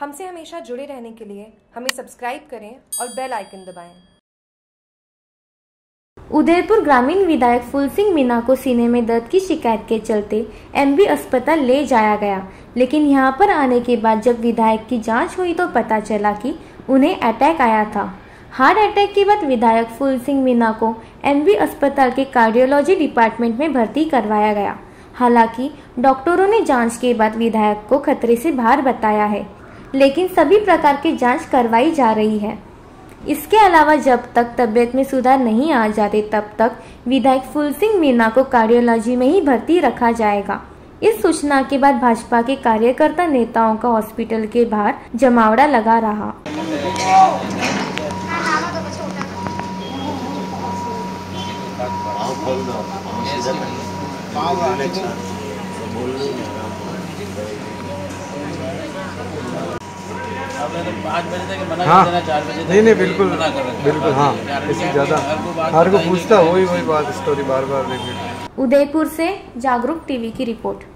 हमसे हमेशा जुड़े रहने के लिए हमें सब्सक्राइब करें और बेल आइकन दबाएं। उदयपुर ग्रामीण विधायक फूल सिंह मीणा को सीने में दर्द की शिकायत के चलते MB अस्पताल ले जाया गया, लेकिन यहां पर आने के बाद जब विधायक की जांच हुई तो पता चला कि उन्हें अटैक आया था। हार्ट अटैक के बाद विधायक फूल सिंह मीणा को MB अस्पताल के कार्डियोलॉजी डिपार्टमेंट में भर्ती करवाया गया। हालांकि डॉक्टरों ने जाँच के बाद विधायक को खतरे से बाहर बताया है, लेकिन सभी प्रकार की जाँच करवाई जा रही है। इसके अलावा जब तक तबीयत में सुधार नहीं आ जाते तब तक विधायक फूल सिंह मीणा को कार्डियोलॉजी में ही भर्ती रखा जाएगा। इस सूचना के बाद भाजपा के कार्यकर्ता नेताओं का हॉस्पिटल के बाहर जमावड़ा लगा रहा। नहीं, बिल्कुल बिल्कुल हाँ, इससे ज़्यादा हर को पूछता वही बात, स्टोरी बार बार रिपीट। उदयपुर से जागरूक टीवी की रिपोर्ट।